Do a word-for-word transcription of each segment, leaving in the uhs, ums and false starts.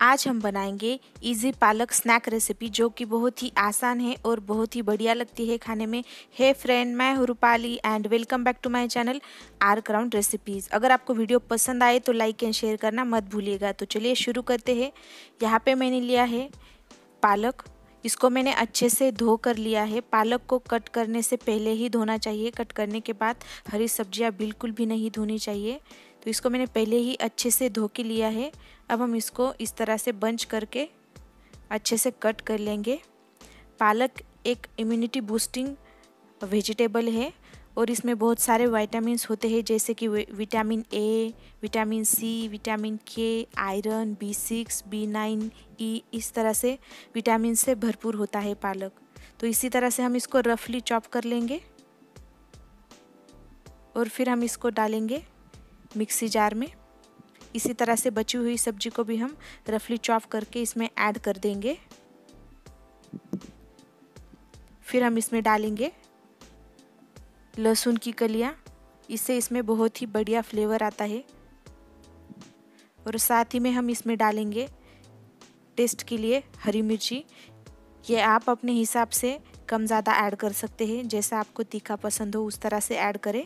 आज हम बनाएंगे इजी पालक स्नैक रेसिपी जो कि बहुत ही आसान है और बहुत ही बढ़िया लगती है खाने में। हे फ्रेंड, मैं हूँ Rupali and welcome back to my channel R crown recipes. अगर आपको वीडियो पसंद आए तो लाइक एंड शेयर करना मत भूलिएगा। तो चलिए शुरू करते हैं। यहाँ पे मैंने लिया है पालक, इसको मैंने अच्छे से धो कर लिया है। पालक को कट करने से पहले ही धोना चाहिए, कट करने के बाद हरी सब्जियाँ बिल्कुल भी नहीं धोनी चाहिए। तो इसको मैंने पहले ही अच्छे से धो के लिया है। अब हम इसको इस तरह से बंच करके अच्छे से कट कर लेंगे। पालक एक इम्यूनिटी बूस्टिंग वेजिटेबल है और इसमें बहुत सारे विटामिन्स होते हैं, जैसे कि vitamin A, vitamin C, vitamin K, iron, B six, B nine, E, इस तरह से विटामिन से भरपूर होता है पालक। तो इसी तरह से हम इसको रफली चॉप कर लेंगे और फिर हम इसको डालेंगे मिक्सी जार में। इसी तरह से बची हुई सब्जी को भी हम रफली चॉप करके इसमें ऐड कर देंगे। फिर हम इसमें डालेंगे लहसुन की कलियां, इससे इसमें बहुत ही बढ़िया फ्लेवर आता है। और साथ ही में हम इसमें डालेंगे टेस्ट के लिए हरी मिर्ची। ये आप अपने हिसाब से कम ज़्यादा ऐड कर सकते हैं, जैसा आपको तीखा पसंद हो उस तरह से ऐड करें।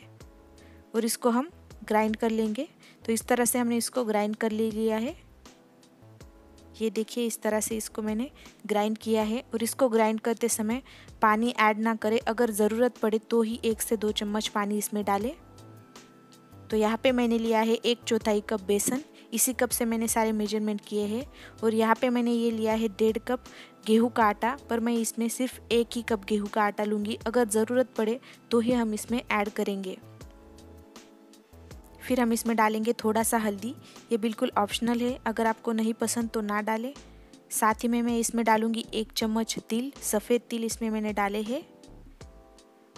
और इसको हम ग्राइंड कर लेंगे। तो इस तरह से हमने इसको ग्राइंड कर ले लिया है। ये देखिए, इस तरह से इसको मैंने ग्राइंड किया है। और इसको ग्राइंड करते समय पानी ऐड ना करें, अगर ज़रूरत पड़े तो ही एक से दो चम्मच पानी इसमें डालें। तो यहाँ पे मैंने लिया है एक चौथाई कप बेसन, इसी कप से मैंने सारे मेजरमेंट किए हैं। और यहाँ पे मैंने ये लिया है डेढ़ कप गेहूं का आटा, पर मैं इसमें सिर्फ एक ही कप गेहूँ का आटा लूँगी, अगर ज़रूरत पड़े तो ही हम इसमें ऐड करेंगे। फिर हम इसमें डालेंगे थोड़ा सा हल्दी, ये बिल्कुल ऑप्शनल है, अगर आपको नहीं पसंद तो ना डालें। साथ ही में मैं इसमें डालूंगी एक चम्मच तिल, सफ़ेद तिल इसमें मैंने डाले हैं।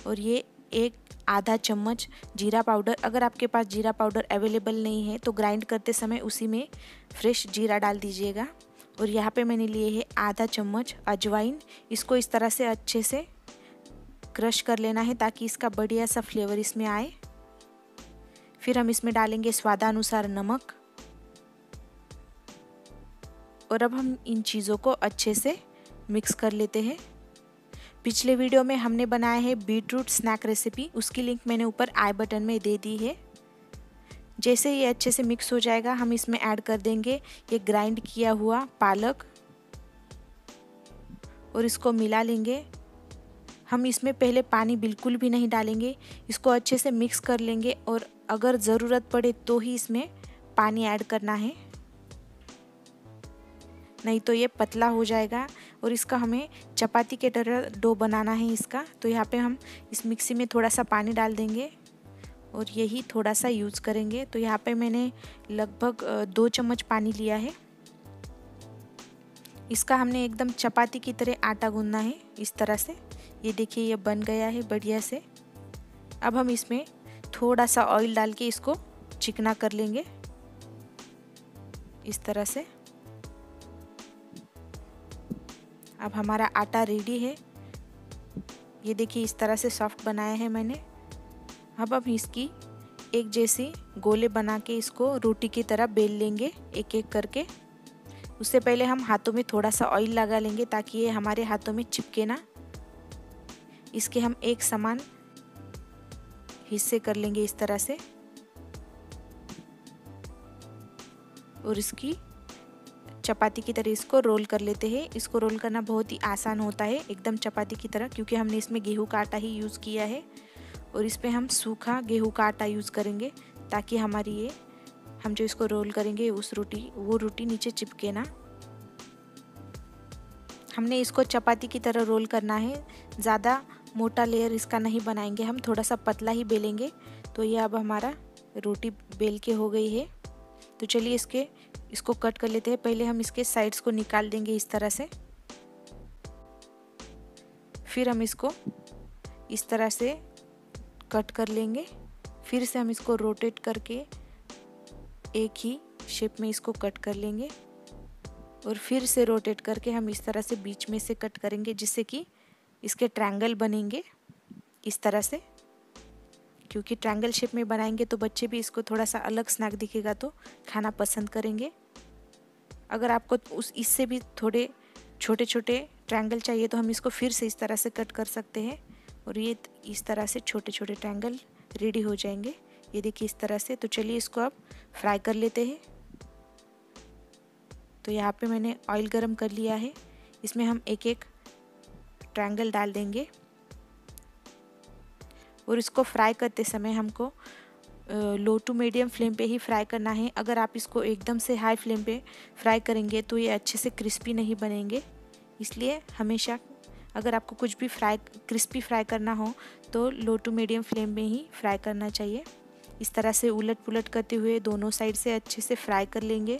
और ये एक आधा चम्मच जीरा पाउडर, अगर आपके पास जीरा पाउडर अवेलेबल नहीं है तो ग्राइंड करते समय उसी में फ्रेश जीरा डाल दीजिएगा। और यहाँ पे मैंने लिए है आधा चम्मच अजवाइन, इसको इस तरह से अच्छे से क्रश कर लेना है ताकि इसका बढ़िया सा फ्लेवर इसमें आए। फिर हम इसमें डालेंगे स्वादानुसार नमक। और अब हम इन चीज़ों को अच्छे से मिक्स कर लेते हैं। पिछले वीडियो में हमने बनाया है बीटरूट स्नैक रेसिपी, उसकी लिंक मैंने ऊपर आई बटन में दे दी है। जैसे ये अच्छे से मिक्स हो जाएगा हम इसमें ऐड कर देंगे ये ग्राइंड किया हुआ पालक और इसको मिला लेंगे। हम इसमें पहले पानी बिल्कुल भी नहीं डालेंगे, इसको अच्छे से मिक्स कर लेंगे और अगर ज़रूरत पड़े तो ही इसमें पानी ऐड करना है, नहीं तो ये पतला हो जाएगा और इसका हमें चपाती के तरह डो बनाना है इसका। तो यहाँ पे हम इस मिक्सी में थोड़ा सा पानी डाल देंगे और यही थोड़ा सा यूज़ करेंगे। तो यहाँ पे मैंने लगभग दो चम्मच पानी लिया है। इसका हमने एकदम चपाती की तरह आटा गूंदना है इस तरह से। ये देखिए, ये बन गया है बढ़िया से। अब हम इसमें थोड़ा सा ऑयल डाल के इसको चिकना कर लेंगे इस तरह से। अब हमारा आटा रेडी है। ये देखिए, इस तरह से सॉफ्ट बनाया है मैंने। अब हम इसकी एक जैसी गोले बना के इसको रोटी की तरह बेल लेंगे एक एक करके। उससे पहले हम हाथों में थोड़ा सा ऑयल लगा लेंगे ताकि ये हमारे हाथों में चिपके ना। इसके हम एक समान हिस्से कर लेंगे इस तरह से और इसकी चपाती की तरह इसको रोल कर लेते हैं। इसको रोल करना बहुत ही आसान होता है, एकदम चपाती की तरह, क्योंकि हमने इसमें गेहूं का आटा ही यूज़ किया है। और इस पे हम सूखा गेहूं का आटा यूज़ करेंगे ताकि हमारी ये हम जो इसको रोल करेंगे उस रोटी वो रोटी नीचे चिपके ना। हमने इसको चपाती की तरह रोल करना है, ज़्यादा मोटा लेयर इसका नहीं बनाएंगे, हम थोड़ा सा पतला ही बेलेंगे। तो ये अब हमारा रोटी बेल के हो गई है। तो चलिए इसके इसको कट कर लेते हैं। पहले हम इसके साइड्स को निकाल देंगे इस तरह से। फिर हम इसको इस तरह से कट कर लेंगे। फिर से हम इसको रोटेट करके एक ही शेप में इसको कट कर लेंगे और फिर से रोटेट करके हम इस तरह से बीच में से कट करेंगे, जिससे कि इसके ट्रायंगल बनेंगे इस तरह से। क्योंकि ट्रायंगल शेप में बनाएंगे तो बच्चे भी इसको थोड़ा सा अलग स्नैक दिखेगा तो खाना पसंद करेंगे। अगर आपको उस इससे भी थोड़े छोटे छोटे ट्रायंगल चाहिए तो हम इसको फिर से इस तरह से कट कर सकते हैं और ये इस तरह से छोटे छोटे ट्रायंगल रेडी हो जाएंगे। ये देखिए इस तरह से। तो चलिए इसको अब फ्राई कर लेते हैं। तो यहाँ पे मैंने ऑयल गरम कर लिया है, इसमें हम एक एक ट्रायंगल डाल देंगे और इसको फ्राई करते समय हमको लो टू मीडियम फ्लेम पे ही फ्राई करना है। अगर आप इसको एकदम से हाई फ्लेम पे फ्राई करेंगे तो ये अच्छे से क्रिस्पी नहीं बनेंगे, इसलिए हमेशा अगर आपको कुछ भी फ्राई क्रिस्पी फ्राई करना हो तो लो टू मीडियम फ्लेम में ही फ्राई करना चाहिए। इस तरह से उलट पुलट करते हुए दोनों साइड से अच्छे से फ्राई कर लेंगे।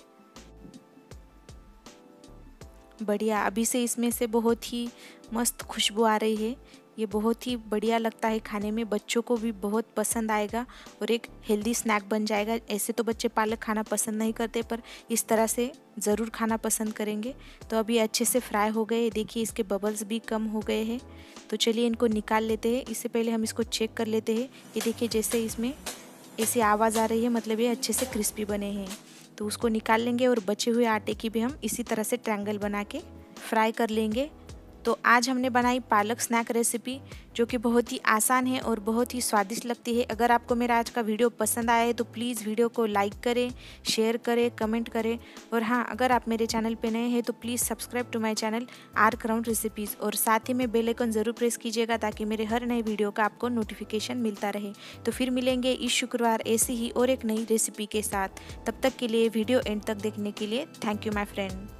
बढ़िया, अभी से इसमें से बहुत ही मस्त खुशबू आ रही है। ये बहुत ही बढ़िया लगता है खाने में, बच्चों को भी बहुत पसंद आएगा और एक हेल्दी स्नैक बन जाएगा। ऐसे तो बच्चे पालक खाना पसंद नहीं करते, पर इस तरह से ज़रूर खाना पसंद करेंगे। तो अभी अच्छे से फ्राई हो गए, देखिए इसके बबल्स भी कम हो गए हैं। तो चलिए इनको निकाल लेते हैं। इससे पहले हम इसको चेक कर लेते हैं। ये देखिए जैसे इसमें ऐसी आवाज़ आ रही है, मतलब ये अच्छे से क्रिस्पी बने हैं। तो उसको निकाल लेंगे और बचे हुए आटे की भी हम इसी तरह से ट्रायंगल बना के फ्राई कर लेंगे। तो आज हमने बनाई पालक स्नैक रेसिपी, जो कि बहुत ही आसान है और बहुत ही स्वादिष्ट लगती है। अगर आपको मेरा आज का वीडियो पसंद आया है तो प्लीज़ वीडियो को लाइक करें, शेयर करें, कमेंट करें। और हाँ, अगर आप मेरे चैनल पे नए हैं तो please subscribe to my channel R crown recipes और साथ ही में बेल आइकन ज़रूर प्रेस कीजिएगा ताकि मेरे हर नए वीडियो का आपको नोटिफिकेशन मिलता रहे। तो फिर मिलेंगे इस शुक्रवार ऐसी ही और एक नई रेसिपी के साथ। तब तक के लिए वीडियो एंड तक देखने के लिए थैंक यू माय फ्रेंड।